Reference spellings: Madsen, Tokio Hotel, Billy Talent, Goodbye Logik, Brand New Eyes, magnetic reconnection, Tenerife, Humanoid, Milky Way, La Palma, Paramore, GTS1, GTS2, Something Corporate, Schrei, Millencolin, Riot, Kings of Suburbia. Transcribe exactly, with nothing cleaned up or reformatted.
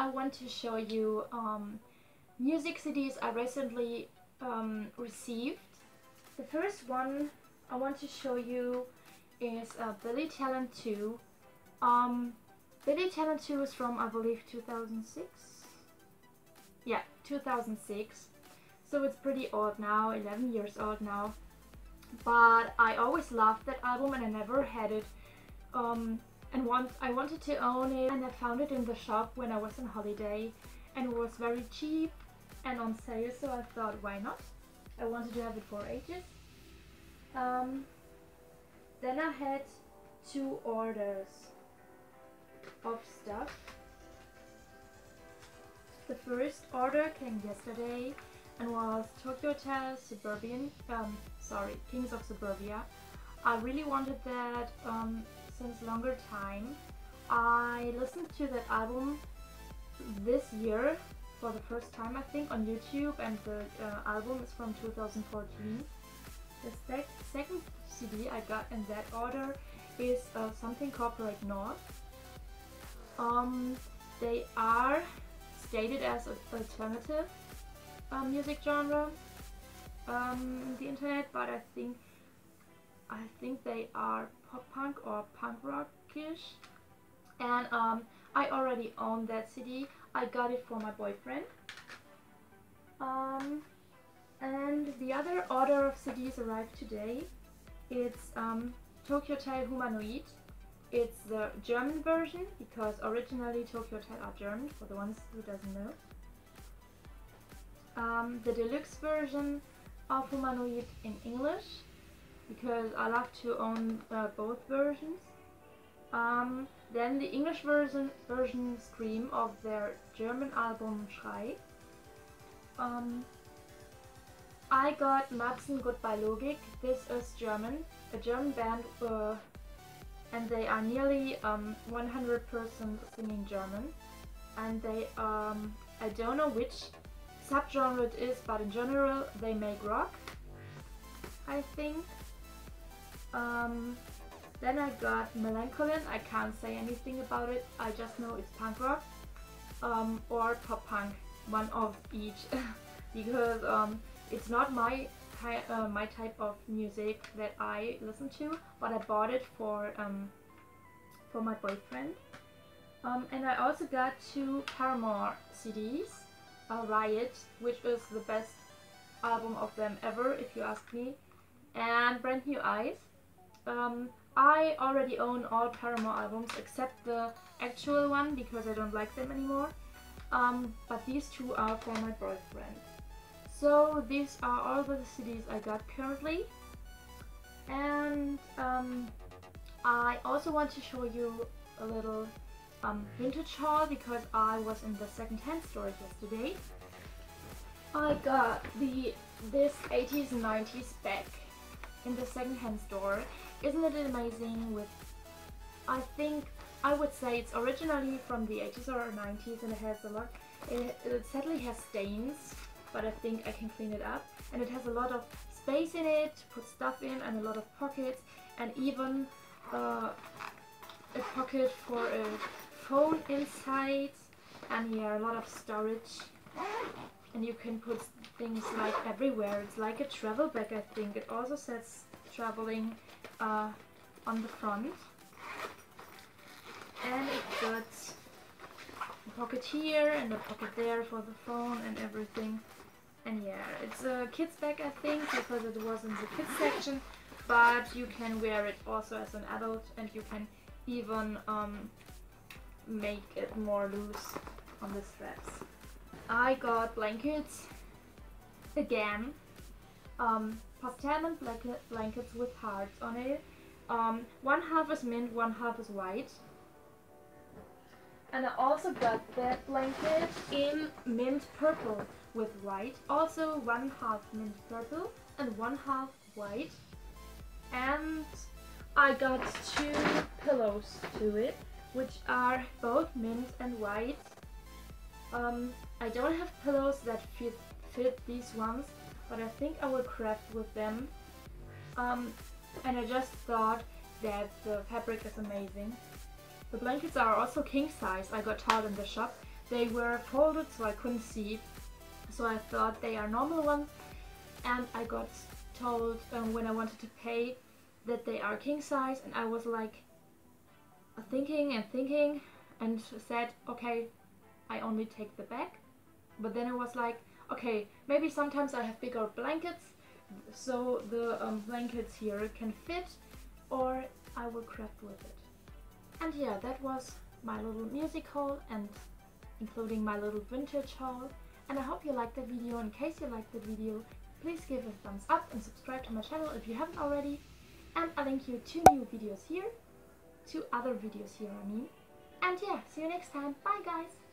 I want to show you um, music C Ds I recently um, received. The first one I want to show you is uh, Billy Talent two. Um, Billy Talent two is from, I believe, two thousand six? Yeah, two thousand six. So it's pretty old now, eleven years old now. But I always loved that album and I never had it. Um, and want, I wanted to own it, and I found it in the shop when I was on holiday, and it was very cheap and on sale, so I thought, why not? I wanted to have it for ages. Um, then I had two orders of stuff. The first order came yesterday and was Tokio Hotel Suburbian, um, sorry, Kings of Suburbia. I really wanted that um, since longer time. I listened to that album this year for the first time, I think, on YouTube, and the uh, album is from two thousand fourteen. The sec second C D I got in that order is uh, Something Corporate North. Um, they are stated as an alternative uh, music genre um, on the internet, but I think I think they are pop punk or punk rockish. And um, I already own that C D. I got it for my boyfriend. Um, and the other order of C Ds arrived today. It's um, Tokio Hotel Humanoid. It's the German version, because originally Tokio Hotel are German, for the ones who doesn't know. Um, the deluxe version of Humanoid in English, because I love to own uh, both versions. Um, then the English version version Scream of their German album Schrei. Um, I got Madsen Goodbye Logik. This is German, a German band, uh, and they are nearly um, one hundred percent singing German. And they, um, I don't know which subgenre it is, but in general they make rock, I think. Um, then I got Millencolin. I can't say anything about it, I just know it's punk rock um, or pop punk, one of each, because um, it's not my, uh, my type of music that I listen to, but I bought it for, um, for my boyfriend. Um, and I also got two Paramore C Ds, uh, Riot, which is the best album of them ever, if you ask me, and Brand New Eyes. Um, I already own all Paramore albums except the actual one, because I don't like them anymore. Um, but these two are for my boyfriend. So these are all the C Ds I got currently. And um, I also want to show you a little um, vintage haul, because I was in the second-hand store yesterday. I got the this eighties and nineties bag in the second-hand store. Isn't it amazing? With, I think I would say it's originally from the eighties or nineties, and it has a lot. It, it sadly has stains, but I think I can clean it up. And it has a lot of space in it to put stuff in, and a lot of pockets, and even uh, a pocket for a phone inside. And here, yeah, a lot of storage, and you can put things like everywhere. It's like a travel bag, I think. It also says traveling uh, on the front, and it got a pocket here and a pocket there for the phone and everything. And yeah, it's a kids bag, I think, because it was in the kids section, but you can wear it also as an adult, and you can even um, make it more loose on the straps. I got blankets again, um, pastel blanket, blankets with hearts on it. Um, one half is mint, one half is white. And I also got that blanket in mint purple with white. Also one half mint purple and one half white. And I got two pillows to it, which are both mint and white. Um, I don't have pillows that fit, fit these ones, but I think I will craft with them. Um, and I just thought that the fabric is amazing. The blankets are also king size. I got told in the shop They were folded so I couldn't see, so I thought they are normal ones, and I got told um, when I wanted to pay that they are king size, and I was like thinking and thinking and said, okay, I only take the bag. But then it was like, okay, maybe sometimes I have bigger blankets, so the um, blankets here can fit, or I will craft with it. And yeah, that was my little music haul, and including my little vintage haul. And I hope you liked the video. In case you liked the video, please give a thumbs up and subscribe to my channel if you haven't already. And I'll link you two new videos here, two other videos here I mean. And yeah, see you next time. Bye guys!